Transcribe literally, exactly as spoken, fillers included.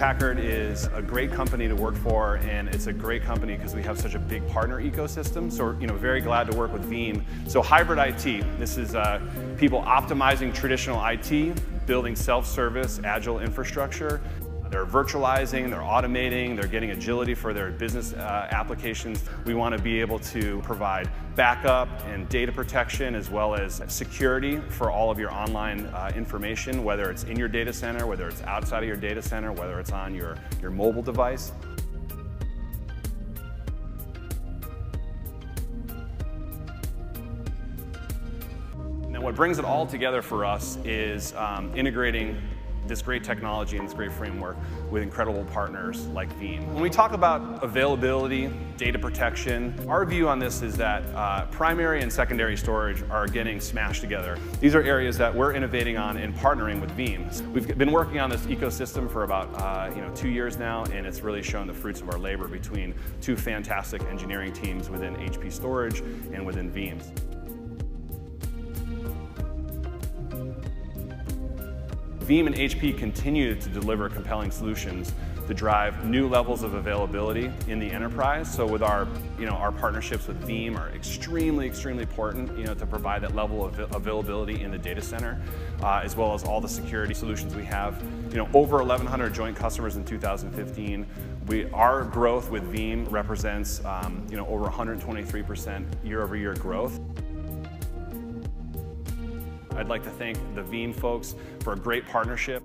Packard is a great company to work for, and it's a great company because we have such a big partner ecosystem. So we're, you know, very glad to work with Veeam. So hybrid I T, this is uh, people optimizing traditional I T, building self-service, agile infrastructure. They're virtualizing, they're automating, they're getting agility for their business uh, applications. We want to be able to provide backup and data protection as well as security for all of your online uh, information, whether it's in your data center, whether it's outside of your data center, whether it's on your, your mobile device. Now what brings it all together for us is um, integrating this great technology and this great framework with incredible partners like Veeam. When we talk about availability, data protection, our view on this is that uh, primary and secondary storage are getting smashed together. These are areas that we're innovating on and partnering with Veeam. We've been working on this ecosystem for about uh, you know, two years now, and it's really shown the fruits of our labor between two fantastic engineering teams within H P Storage and within Veeam. Veeam and H P continue to deliver compelling solutions to drive new levels of availability in the enterprise. So with our, you know, our partnerships with Veeam are extremely, extremely important, you know, to provide that level of availability in the data center, uh, as well as all the security solutions we have. You know, over eleven hundred joint customers in two thousand fifteen. We, our growth with Veeam represents, um, you know, over one hundred twenty-three percent year-over-year growth. I'd like to thank the Veeam folks for a great partnership.